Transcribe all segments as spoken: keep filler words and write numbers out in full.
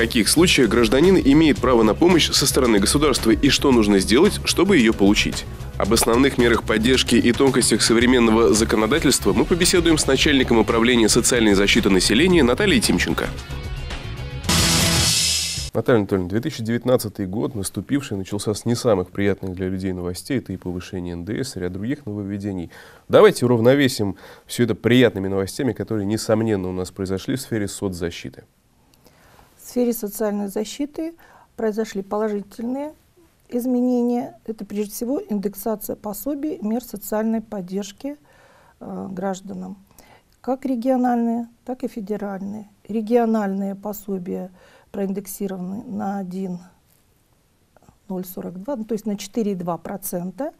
каких случаях гражданин имеет право на помощь со стороны государства и что нужно сделать, чтобы ее получить. Об основных мерах поддержки и тонкостях современного законодательства мы побеседуем с начальником управления социальной защиты населения Натальей Тимченко. Наталья Анатольевна, две тысячи девятнадцатый год, наступивший, начался с не самых приятных для людей новостей. Это и повышение эн дэ эс, и ряд других нововведений. Давайте уравновесим все это приятными новостями, которые, несомненно, у нас произошли в сфере соцзащиты. В сфере социальной защиты произошли положительные изменения. Это, прежде всего, индексация пособий, мер социальной поддержки э, гражданам. Как региональные, так и федеральные. Региональные пособия проиндексированы на один ноль сорок два, ну, то есть на четыре и две десятых процента.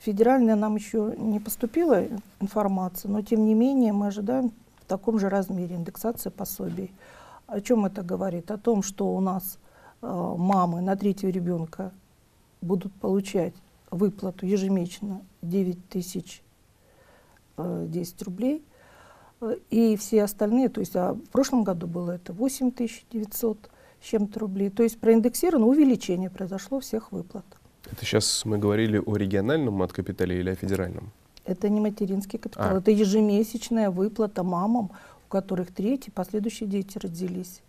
Федеральная нам еще не поступила информация, но тем не менее мы ожидаем в таком же размере индексации пособий. О чем это говорит? О том, что у нас э, мамы на третьего ребенка будут получать выплату ежемесячно девять тысяч десять рублей. И все остальные, то есть а в прошлом году было это восемь тысяч девятьсот с чем-то рублей. То есть проиндексировано, увеличение произошло всех выплат. Это сейчас мы говорили о региональном маткапитале или о федеральном? Это не материнский капитал, а. это ежемесячная выплата мамам, у которых третьи последующие дети родились,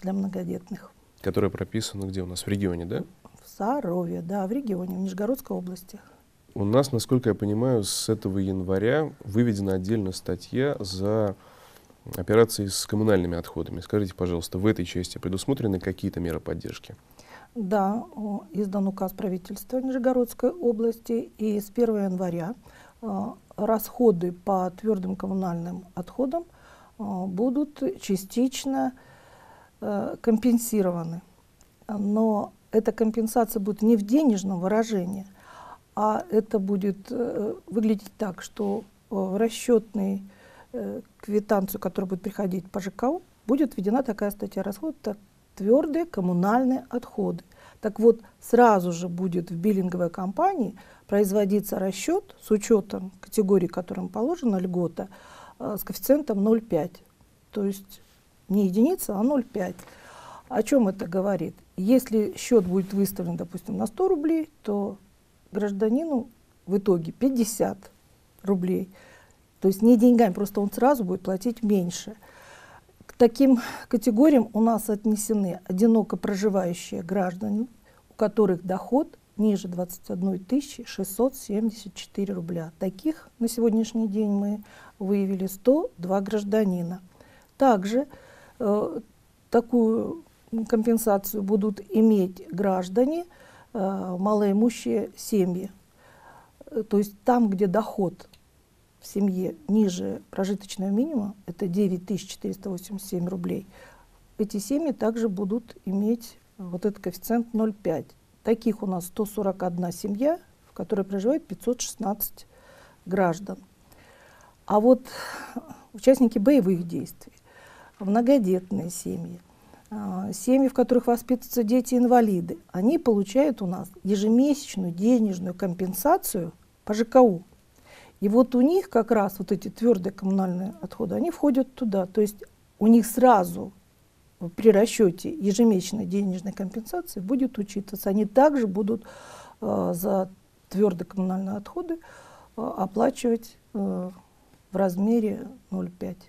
для многодетных. Которая прописана где у нас? В регионе, да? В Сарове, да, в регионе, в Нижегородской области. У нас, насколько я понимаю, с этого января выведена отдельная статья за операции с коммунальными отходами. Скажите, пожалуйста, в этой части предусмотрены какие-то меры поддержки? Да, издан указ правительства Нижегородской области, и с первого января расходы по твердым коммунальным отходам будут частично компенсированы. Но эта компенсация будет не в денежном выражении, а это будет э, выглядеть так, что в расчетную э, квитанцию, которая будет приходить по ЖКУ, будет введена такая статья расходов, это твердые коммунальные отходы. Так вот, сразу же будет в биллинговой компании производиться расчет с учетом категории, которым положена льгота, э, с коэффициентом ноль целых пять десятых. То есть не единица, а ноль целых пять десятых. О чем это говорит? Если счет будет выставлен, допустим, на сто рублей, то гражданину в итоге пятьдесят рублей. То есть не деньгами, просто он сразу будет платить меньше. К таким категориям у нас отнесены одиноко проживающие граждане, у которых доход ниже двадцати одной тысячи шестисот семидесяти четырёх рубля. Таких на сегодняшний день мы выявили сто два гражданина. Также э, такую компенсацию будут иметь граждане, малоимущие семьи, то есть там, где доход в семье ниже прожиточного минимума, это девять тысяч четыреста восемьдесят семь рублей, эти семьи также будут иметь вот этот коэффициент ноль целых пять десятых. Таких у нас сто сорок одна семья, в которой проживает пятьсот шестнадцать граждан. А вот участники боевых действий, многодетные семьи, семьи, в которых воспитываются дети-инвалиды, они получают у нас ежемесячную денежную компенсацию по ЖКУ. И вот у них как раз вот эти твердые коммунальные отходы, они входят туда. То есть у них сразу при расчете ежемесячной денежной компенсации будет учитываться. Они также будут э, за твердые коммунальные отходы э, оплачивать э, в размере ноль целых пять десятых.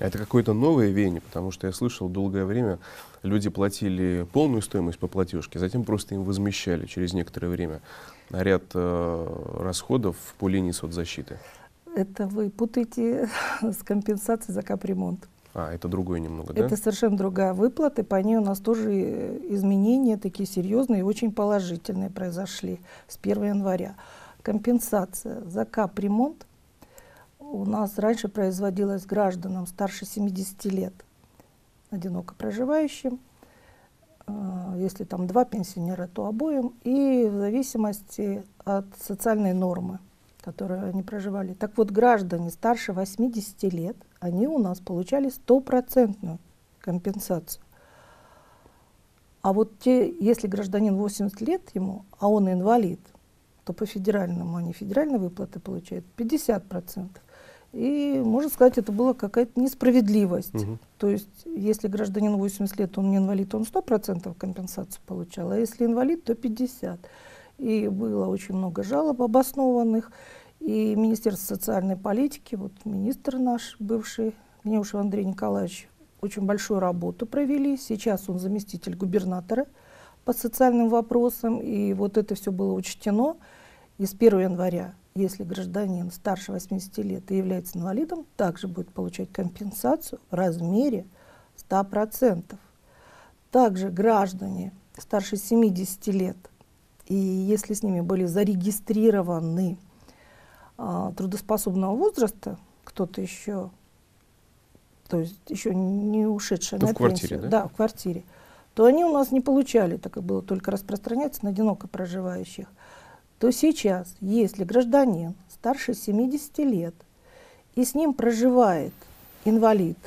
Это какое-то новое веяние, потому что я слышал, долгое время люди платили полную стоимость по платежке, затем просто им возмещали через некоторое время ряд э, расходов по линии соцзащиты. Это вы путаете с компенсацией за капремонт. А, это другое немного, да? Это совершенно другая выплата, и по ней у нас тоже изменения такие серьезные и очень положительные произошли с первого января. Компенсация за капремонт у нас раньше производилось гражданам старше семидесяти лет, одиноко проживающим, если там два пенсионера, то обоим, и в зависимости от социальной нормы, в которой они проживали. Так вот, граждане старше восьмидесяти лет, они у нас получали стопроцентную компенсацию. А вот те, если гражданин восемьдесят лет ему, а он инвалид, то по федеральному они федеральные выплаты получают пятьдесят процентов. И, можно сказать, это была какая-то несправедливость. Угу. То есть, если гражданин восемьдесят лет, он не инвалид, он сто процентов компенсацию получал, а если инвалид, то пятьдесят процентов. И было очень много жалоб обоснованных. И Министерство социальной политики, вот министр наш бывший, Гневшев Андрей Николаевич, очень большую работу провели. Сейчас он заместитель губернатора по социальным вопросам. И вот это все было учтено. И с первого января, если гражданин старше восьмидесяти лет и является инвалидом, также будет получать компенсацию в размере ста процентов. Также граждане старше семидесяти лет, и если с ними были зарегистрированы а, трудоспособного возраста, кто-то еще, то есть еще не ушедший на пенсию, да? Да, в квартире, то они у нас не получали, так и было только распространяться на одиноко проживающих. То сейчас, если гражданин старше семидесяти лет и с ним проживает инвалид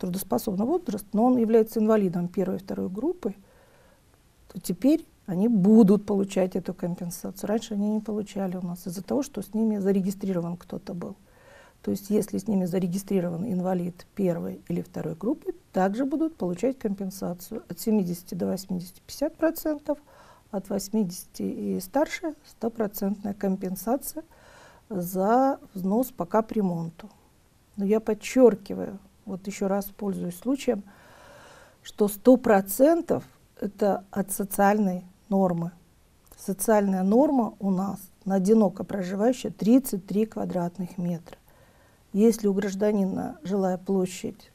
трудоспособного возраста, но он является инвалидом первой и второй группы, то теперь они будут получать эту компенсацию. Раньше они не получали у нас из-за того, что с ними зарегистрирован кто-то был. То есть если с ними зарегистрирован инвалид первой или второй группы, также будут получать компенсацию от семидесяти до восьмидесяти пятьдесят процентов. От восьмидесяти и старше стопроцентная компенсация за взнос по капремонту. Но я подчеркиваю, вот еще раз пользуюсь случаем, что сто процентов это от социальной нормы. Социальная норма у нас на одиноко проживающая тридцать три квадратных метра. Если у гражданина жилая площадь,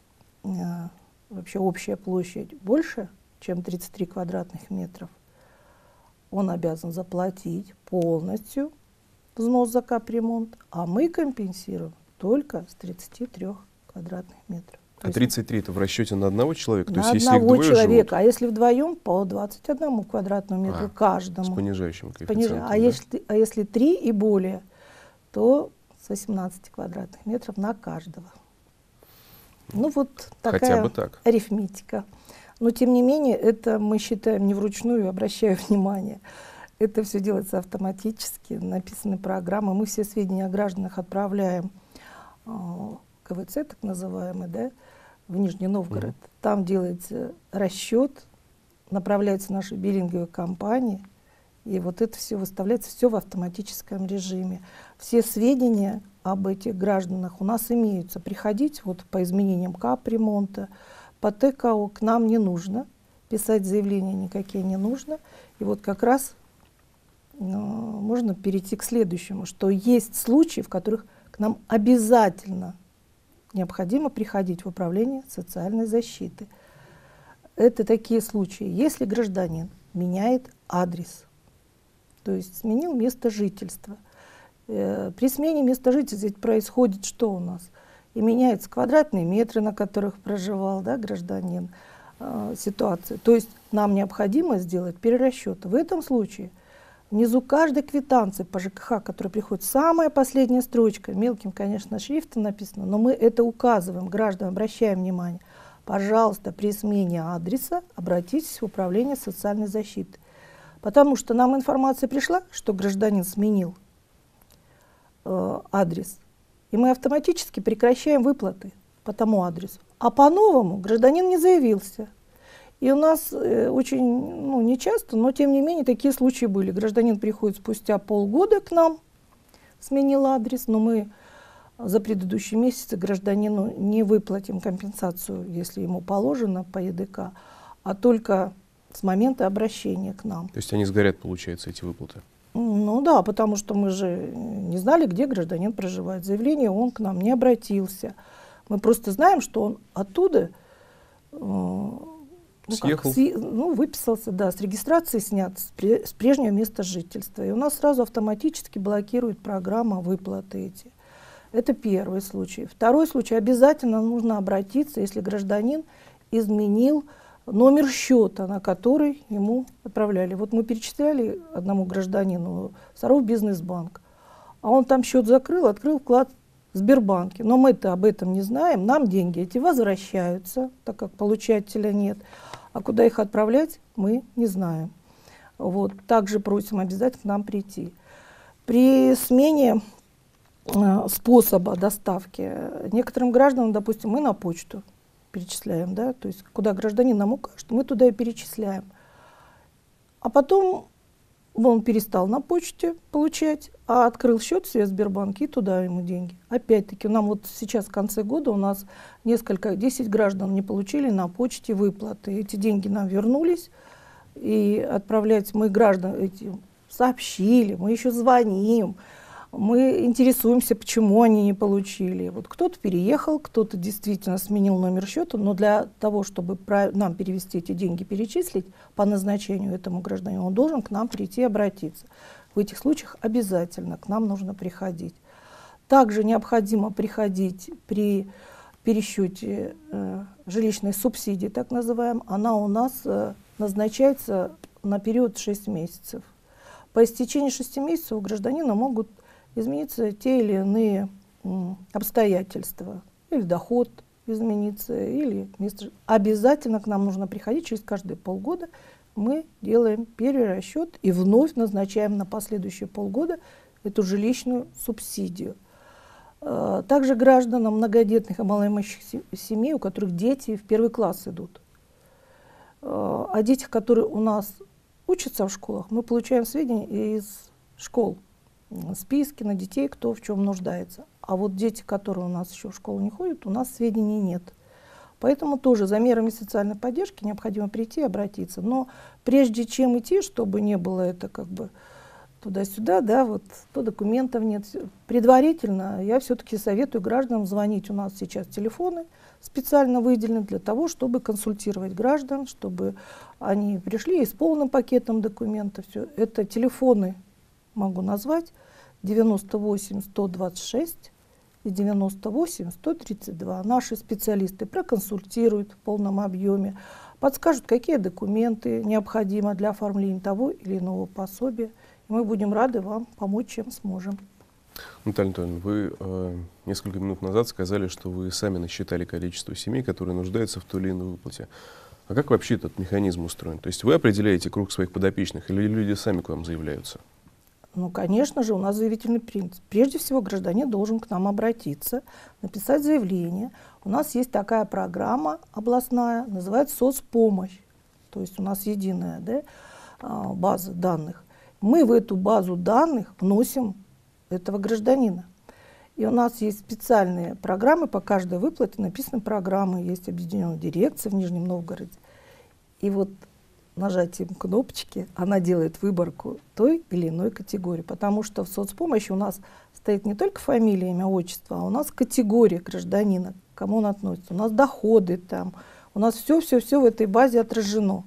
вообще общая площадь больше, чем тридцать три квадратных метров, он обязан заплатить полностью взнос за капремонт, а мы компенсируем только с тридцати трёх квадратных метров. А тридцать три это в расчете на одного человека? На то есть, одного если человека, живут... а если вдвоем, по двадцать одному квадратному метру а, каждому. С понижающим коэффициентом. Пониж... А, да? если, а если три и более, то с восемнадцати квадратных метров на каждого. Ну вот такая так. арифметика. Но, тем не менее, это мы считаем не вручную, обращаю внимание. Это все делается автоматически, написаны программы. Мы все сведения о гражданах отправляем э, ка вэ цэ, так называемый, да, в Нижний Новгород. Mm-hmm. Там делается расчет, направляется наши биллинговые компании. И вот это все выставляется все в автоматическом режиме. Все сведения об этих гражданах у нас имеются. Приходить вот, по изменениям капремонта, по тэ ка о к нам не нужно, писать заявления никакие не нужно. И вот как раз э, можно перейти к следующему, что есть случаи, в которых к нам обязательно необходимо приходить в управление социальной защиты. Это такие случаи, если гражданин меняет адрес, то есть сменил место жительства. Э, при смене места жительства происходит что у нас? И меняются квадратные метры, на которых проживал, да, гражданин, э, ситуация. То есть нам необходимо сделать перерасчет. В этом случае внизу каждой квитанции по жэ ка ха, которая приходит, самая последняя строчка, мелким, конечно, шрифтом написано, но мы это указываем, гражданам обращаем внимание. Пожалуйста, при смене адреса обратитесь в управление социальной защиты. Потому что нам информация пришла, что гражданин сменил э, адрес. И мы автоматически прекращаем выплаты по тому адресу. А по-новому гражданин не заявился. И у нас э, очень, ну, не часто, но тем не менее такие случаи были. Гражданин приходит спустя полгода к нам, сменил адрес, но мы за предыдущие месяцы гражданину не выплатим компенсацию, если ему положено по е дэ ка, а только с момента обращения к нам. То есть они сгорят, получается, эти выплаты? Ну да, потому что мы же не знали, где гражданин проживает. Заявление он к нам не обратился. Мы просто знаем, что он оттуда э, ну, как, си, ну, выписался, да, с регистрации снят, с, при, с прежнего места жительства. И у нас сразу автоматически блокирует программа выплаты эти. Это первый случай. Второй случай. Обязательно нужно обратиться, если гражданин изменил номер счета, на который ему отправляли. Вот мы перечисляли одному гражданину Саров бизнес Банк, а он там счет закрыл, открыл вклад в Сбербанке. Но мы-то об этом не знаем, нам деньги эти возвращаются, так как получателя нет. А куда их отправлять, мы не знаем. Вот. Также просим обязательно к нам прийти. При смене способа доставки. Некоторым гражданам, допустим, мы на почту перечисляем, да, то есть куда гражданин нам укажет, мы туда и перечисляем. А потом он перестал на почте получать, а открыл счет в Сбербанке и туда ему деньги. Опять-таки, нам вот сейчас в конце года у нас несколько, десять граждан не получили на почте выплаты. Эти деньги нам вернулись, и отправлять мы граждан этим сообщили, мы еще звоним, мы интересуемся, почему они не получили. Вот кто-то переехал, кто-то действительно сменил номер счета, но для того, чтобы нам перевести эти деньги, перечислить по назначению этому гражданину, он должен к нам прийти и обратиться. В этих случаях обязательно к нам нужно приходить. Также необходимо приходить при пересчете э, жилищной субсидии, так называемой. Она у нас э, назначается на период шести месяцев. По истечении шести месяцев у гражданина могут измениться те или иные обстоятельства, или доход изменится, или место. Обязательно к нам нужно приходить через каждые полгода. Мы делаем перерасчет и вновь назначаем на последующие полгода эту жилищную субсидию. Также гражданам многодетных и малоимущих семей, у которых дети в первый класс идут. О детях, которые у нас учатся в школах, мы получаем сведения из школ. Списки на детей, кто в чем нуждается. А вот дети, которые у нас еще в школу не ходят, у нас сведений нет. Поэтому тоже за мерами социальной поддержки необходимо прийти и обратиться. Но прежде чем идти, чтобы не было это как бы туда-сюда, да, вот, то документов нет. Предварительно я все-таки советую гражданам звонить. У нас сейчас телефоны специально выделены для того, чтобы консультировать граждан, чтобы они пришли и с полным пакетом документов. Все. Это телефоны. Могу назвать девяносто восемь сто двадцать шесть и девяносто восемь сто тридцать два. Наши специалисты проконсультируют в полном объеме, подскажут, какие документы необходимы для оформления того или иного пособия. Мы будем рады вам помочь, чем сможем. Наталья Анатольевна, вы э, несколько минут назад сказали, что вы сами насчитали количество семей, которые нуждаются в той или иной выплате. А как вообще этот механизм устроен? То есть вы определяете круг своих подопечных или люди сами к вам заявляются? Ну, конечно же, у нас заявительный принцип. Прежде всего, гражданин должен к нам обратиться, написать заявление. У нас есть такая программа областная, называется «Соцпомощь». То есть у нас единая, да, база данных. Мы в эту базу данных вносим этого гражданина. И у нас есть специальные программы, по каждой выплате написаны программы. Есть объединенная дирекция в Нижнем Новгороде. И вот нажатием кнопочки она делает выборку той или иной категории. Потому что в соцпомощи у нас стоит не только фамилия, имя, отчество, а у нас категория гражданина, к кому он относится. У нас доходы там, у нас все-все-все в этой базе отражено.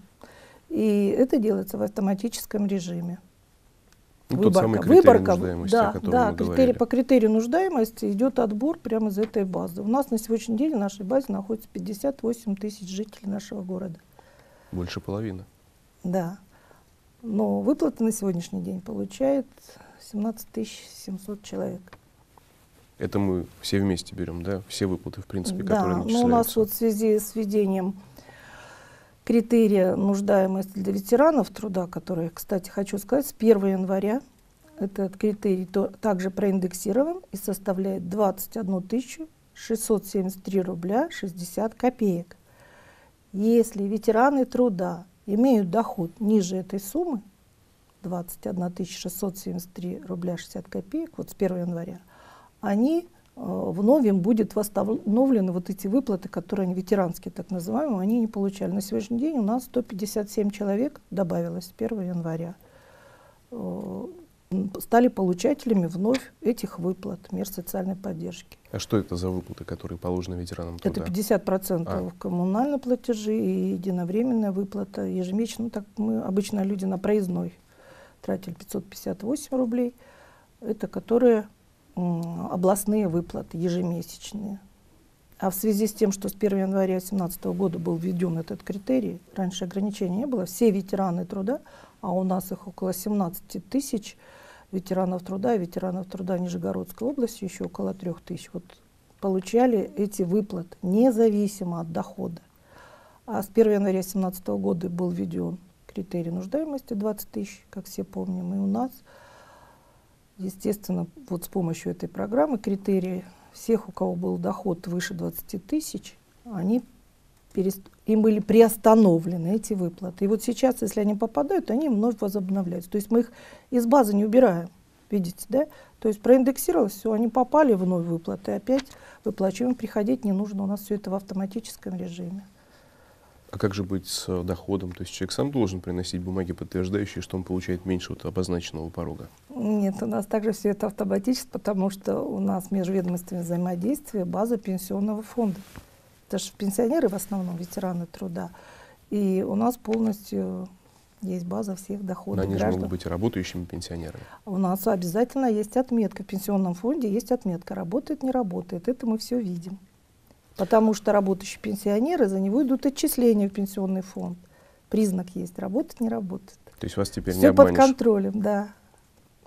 И это делается в автоматическом режиме. Ну, выборка. Тот самый критерий выборка, нуждаемости, да, о котором да, мы критерий, говорили. По критерию нуждаемости идет отбор прямо из этой базы. У нас на сегодняшний день в нашей базе находится пятьдесят восемь тысяч жителей нашего города. Больше половины. Да, но выплаты на сегодняшний день получает семнадцать тысяч семьсот человек. Это мы все вместе берем, да? Все выплаты, в принципе, да, которые начисляются. Да, но у нас вот в связи с введением критерия нуждаемости для ветеранов труда, которые, кстати, хочу сказать, с первого января этот критерий то, также проиндексирован и составляет двадцать один тысячу шестьсот семьдесят три рубля шестьдесят копеек. Если ветераны труда имеют доход ниже этой суммы, двадцать один тысяча шестьсот семьдесят три рубля шестьдесят копеек, вот с первого января, они э, вновь им будут восстановлены вот эти выплаты, которые они ветеранские, так называемые, они не получали. На сегодняшний день у нас сто пятьдесят семь человек добавилось с первого января. Э, стали получателями вновь этих выплат, мер социальной поддержки. А что это за выплаты, которые положены ветеранам труда? Это пятьдесят процентов а. коммунальные платежи и единовременная выплата ежемесячно. Ну, так мы обычно люди на проездной тратили пятьсот пятьдесят восемь рублей. Это которые областные выплаты ежемесячные. А в связи с тем, что с первого января две тысячи семнадцатого года был введен этот критерий, раньше ограничений не было, все ветераны труда, а у нас их около семнадцати тысяч, ветеранов труда и ветеранов труда Нижегородской области еще около трёх тысяч. Вот получали эти выплаты независимо от дохода. А с первого января две тысячи семнадцатого года был введен критерий нуждаемости двадцать тысяч, как все помним, и у нас Естественно, вот с помощью этой программы критерии всех, у кого был доход выше двадцати тысяч, они перест... им были приостановлены, эти выплаты. И вот сейчас, если они попадают, они вновь возобновляются. То есть мы их из базы не убираем, видите, да? То есть проиндексировалось, все, они попали вновь выплаты, опять выплачиваем, приходить не нужно, у нас все это в автоматическом режиме. А как же быть с доходом? То есть человек сам должен приносить бумаги, подтверждающие, что он получает меньше вот обозначенного порога? Нет, у нас также все это автоматически, потому что у нас межведомственное взаимодействие, база пенсионного фонда. Это же пенсионеры в основном, ветераны труда. И у нас полностью есть база всех доходов. Но они же могут быть работающими пенсионерами. У нас обязательно есть отметка. В пенсионном фонде есть отметка. Работает, не работает. Это мы все видим. Потому что работающие пенсионеры, за него идут отчисления в пенсионный фонд. Признак есть, работать, не работать. То есть вас теперь все не обманешь? Все под контролем, да.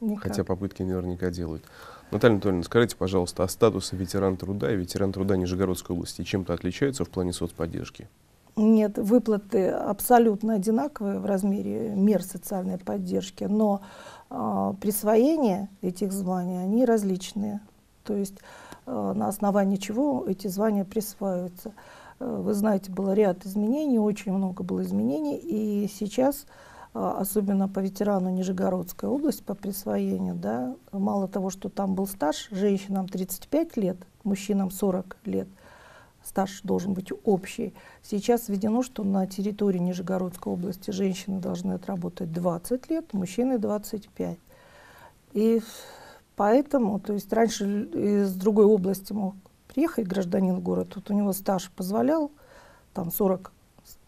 Никак. Хотя попытки наверняка делают. Наталья Анатольевна, скажите, пожалуйста, а статусы ветеран труда и ветеран труда Нижегородской области чем-то отличаются в плане соцподдержки? Нет, выплаты абсолютно одинаковые в размере мер социальной поддержки, но э, присвоение этих званий, они различные. То есть на основании чего эти звания присваиваются. Вы знаете, был ряд изменений, очень много было изменений, и сейчас, особенно по ветерану Нижегородской области, по присвоению, да, мало того, что там был стаж, женщинам тридцать пять лет, мужчинам сорок лет, стаж должен быть общий. Сейчас введено, что на территории Нижегородской области женщины должны отработать двадцать лет, мужчины двадцать пять. И поэтому, то есть раньше из другой области мог приехать гражданин в город, тут у него стаж позволял, там сорок,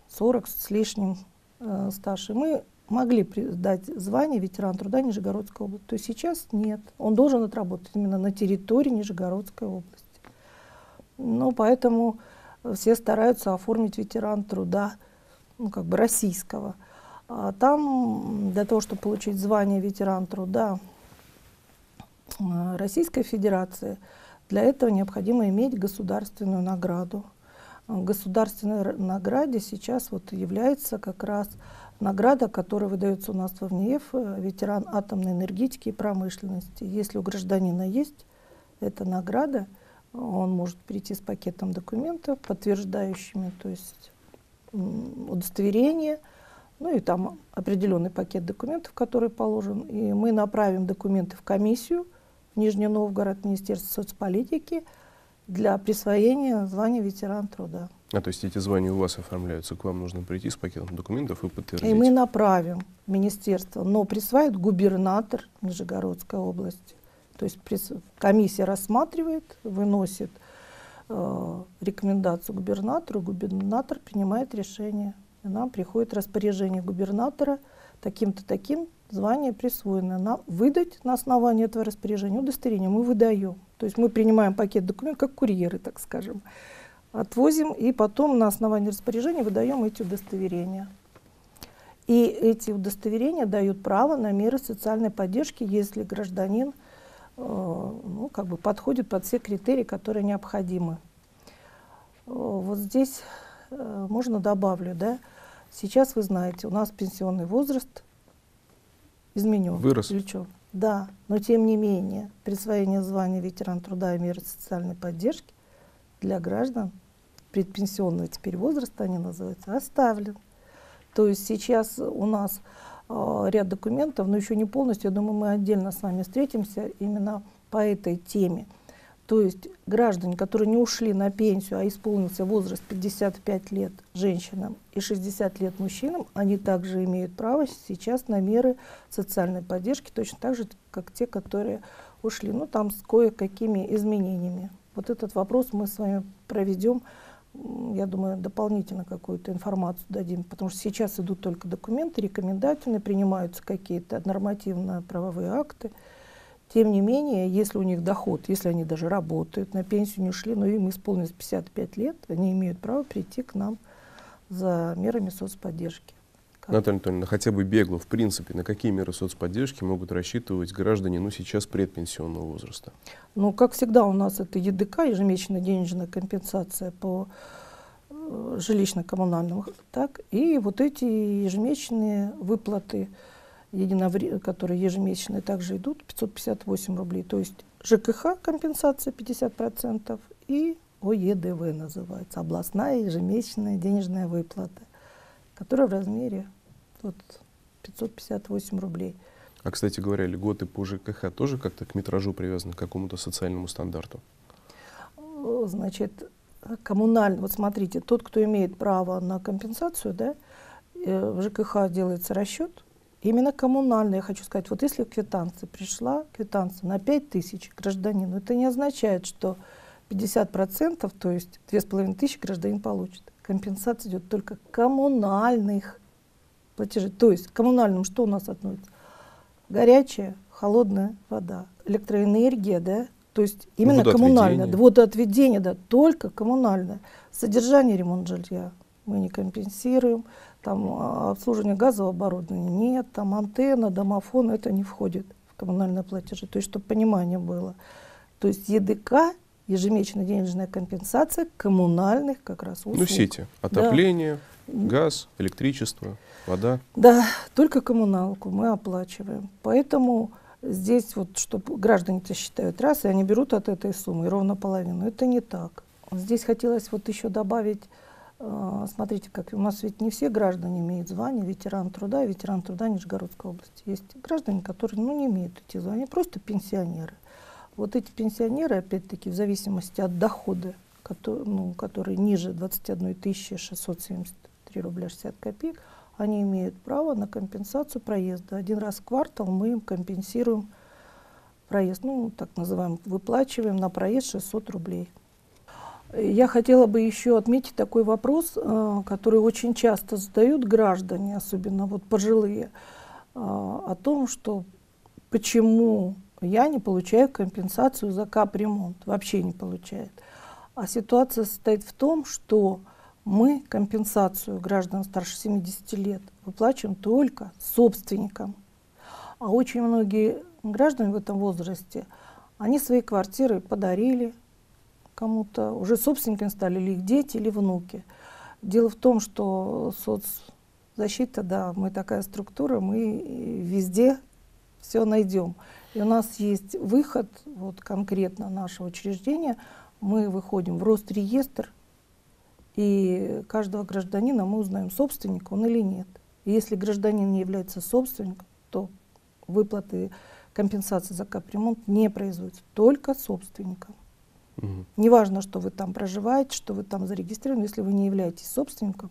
сорок с лишним э, стаж, и мы могли дать звание ветеран труда Нижегородской области. То есть сейчас нет, он должен отработать именно на территории Нижегородской области. Но поэтому все стараются оформить ветеран труда, ну, как бы российского. А там для того, чтобы получить звание ветеран труда Российской Федерации, для этого необходимо иметь государственную награду. Государственной награде сейчас вот является как раз награда, которая выдается у нас во ВНЕФ, ветеран атомной энергетики и промышленности. Если у гражданина есть эта награда, он может прийти с пакетом документов, подтверждающими, то есть удостоверение, ну и там определенный пакет документов, который положен. И мы направим документы в комиссию Нижний Новгород, Министерство соцполитики для присвоения звания ветеран труда. А то есть эти звания у вас оформляются, к вам нужно прийти с пакетом документов и подтвердить? И мы направим в министерство, но присваивает губернатор Нижегородской области. То есть комиссия рассматривает, выносит э, рекомендацию губернатору, губернатор принимает решение. И нам приходит распоряжение губернатора, таким-то таким звание присвоено. Нам выдать на основании этого распоряжения удостоверение мы выдаем. То есть мы принимаем пакет документов, как курьеры, так скажем. Отвозим и потом на основании распоряжения выдаем эти удостоверения. И эти удостоверения дают право на меры социальной поддержки, если гражданин э, ну, как бы подходит под все критерии, которые необходимы. Э, вот здесь э, можно добавлю, да? Сейчас вы знаете, у нас пенсионный возраст изменен. Вырос. Включен. Да, но тем не менее присвоение звания ветеран труда и меры социальной поддержки для граждан предпенсионного теперь возраста, они называются, оставлен. То есть сейчас у нас э, ряд документов, но еще не полностью, я думаю, мы отдельно с вами встретимся именно по этой теме. То есть граждане, которые не ушли на пенсию, а исполнился возраст пятьдесят пять лет женщинам и шестьдесят лет мужчинам, они также имеют право сейчас на меры социальной поддержки, точно так же, как те, которые ушли. Ну, там с кое-какими изменениями. Вот этот вопрос мы с вами проведем, я думаю, дополнительно какую-то информацию дадим, потому что сейчас идут только документы рекомендательные, принимаются какие-то нормативно-правовые акты. Тем не менее, если у них доход, если они даже работают, на пенсию не ушли, но им исполнилось пятьдесят пять лет, они имеют право прийти к нам за мерами соцподдержки. Как? Наталья Анатольевна, хотя бы бегло, в принципе, на какие меры соцподдержки могут рассчитывать граждане, ну, сейчас предпенсионного возраста? Ну, как всегда, у нас это ЕДК, ежемесячная денежная компенсация по э, жилищно-коммунальному, так, и вот эти ежемесячные выплаты. единовременные, которые ежемесячные, также идут пятьсот пятьдесят восемь рублей. То есть ЖКХ компенсация пятьдесят процентов и О Е Д В называется, областная ежемесячная денежная выплата, которая в размере вот, пятьсот пятьдесят восемь рублей. А, кстати говоря, льготы по Ж К Х тоже как-то к метражу привязаны, к какому-то социальному стандарту? Значит, коммунально, вот смотрите, тот, кто имеет право на компенсацию, да, в Ж К Х делается расчет, именно коммунальный, я хочу сказать, вот если квитанция пришла, квитанция на пять тысяч гражданину, это не означает, что пятьдесят процентов, то есть две тысячи пятьсот гражданин получит. Компенсация идет только коммунальных платежей. То есть к коммунальным что у нас относится? Горячая, холодная вода, электроэнергия, да? То есть именно коммунальное, водоотведение, да, только коммунальное. Содержание, ремонт жилья мы не компенсируем, там обслуживание газового оборудования нет, там антенна, домофон, это не входит в коммунальные платежи. То есть чтобы понимание было. То есть Е Д К, ежемесячная денежная компенсация коммунальных как раз услуг. Ну, все эти отопление, да, газ, электричество, вода. Да, только коммуналку мы оплачиваем. Поэтому здесь вот, что граждане-то считают раз, и они берут от этой суммы ровно половину. Это не так. Здесь хотелось вот еще добавить, э, смотрите, как у нас ведь не все граждане имеют звание ветеран труда и ветеран труда Нижегородской области. Есть граждане, которые ну, не имеют эти звания, просто пенсионеры. Вот эти пенсионеры, опять-таки, в зависимости от дохода, который, ну, который ниже двадцати одной тысячи шестисот семидесяти трёх рублей шестидесяти копеек, они имеют право на компенсацию проезда. Один раз в квартал мы им компенсируем проезд, ну, так называемый, выплачиваем на проезд шестьсот рублей. Я хотела бы еще отметить такой вопрос, который очень часто задают граждане, особенно вот пожилые, о том, что почему... Я не получаю компенсацию за капремонт, вообще не получает. А ситуация состоит в том, что мы компенсацию граждан старше семидесяти лет выплачиваем только собственникам. А очень многие граждане в этом возрасте, они свои квартиры подарили кому-то, уже собственниками стали или их дети, или внуки. Дело в том, что соцзащита, да, мы такая структура, мы везде все найдем. И у нас есть выход, вот конкретно нашего учреждения, мы выходим в Росреестр, и каждого гражданина мы узнаем, собственник он или нет. И если гражданин не является собственником, то выплаты компенсации за капремонт не производятся, только собственникам. Угу. Неважно, что вы там проживаете, что вы там зарегистрированы, если вы не являетесь собственником,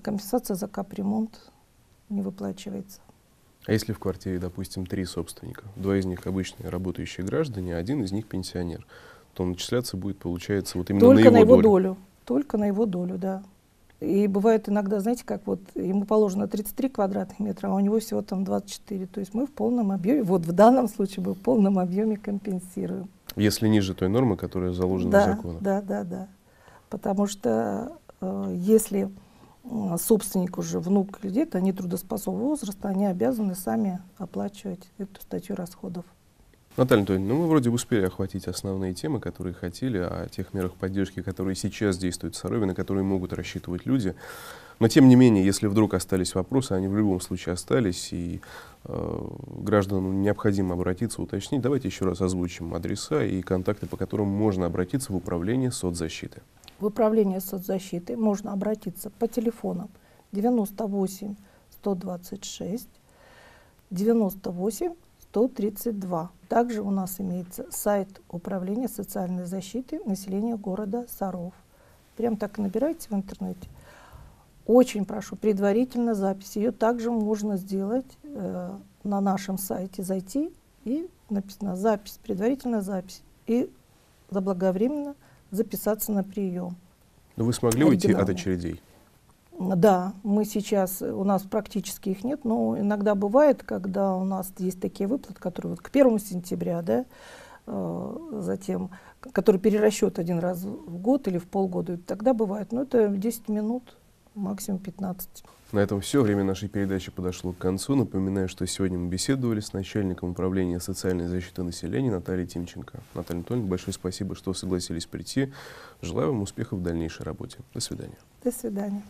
компенсация за капремонт не выплачивается. А если в квартире, допустим, три собственника, два из них обычные работающие граждане, один из них пенсионер, то начисляться будет, получается, вот именно только на его, на его долю. долю. Только на его долю, да. И бывает иногда, знаете, как вот ему положено тридцать три квадратных метра, а у него всего там двадцать четыре. То есть мы в полном объеме, вот в данном случае мы в полном объеме компенсируем. Если ниже той нормы, которая заложена да, в законе. Да, да, да. Потому что э, если... собственник уже, внук или дед, они трудоспособного возраста, они обязаны сами оплачивать эту статью расходов. Наталья Анатольевна, ну мы вроде успели охватить основные темы, которые хотели, о тех мерах поддержки, которые сейчас действуют в Сарове, на которые могут рассчитывать люди. Но тем не менее, если вдруг остались вопросы, они в любом случае остались, и э, гражданам необходимо обратиться, уточнить. Давайте еще раз озвучим адреса и контакты, по которым можно обратиться в Управление соцзащиты. В Управление соцзащиты можно обратиться по телефонам девяносто восемь сто двадцать шесть, девяносто восемь сто тридцать два. Также у нас имеется сайт Управления социальной защиты населения города Саров. Прям так и набирайте в интернете. Очень прошу, предварительно запись. Ее также можно сделать э, на нашем сайте, зайти и написано «Запись», «Предварительная запись» и заблаговременно записаться на прием. Но вы смогли уйти от очередей? Да, мы сейчас, у нас практически их нет, но иногда бывает, когда у нас есть такие выплаты, которые вот к первому сентября, да, э, затем, который перерасчет один раз в год или в полгода, тогда бывает, но это десять минут, максимум пятнадцать. На этом все. Время нашей передачи подошло к концу. Напоминаю, что сегодня мы беседовали с начальником Управления социальной защиты населения Натальей Тимченко. Наталья Анатольевна, большое спасибо, что согласились прийти. Желаю вам успехов в дальнейшей работе. До свидания. До свидания.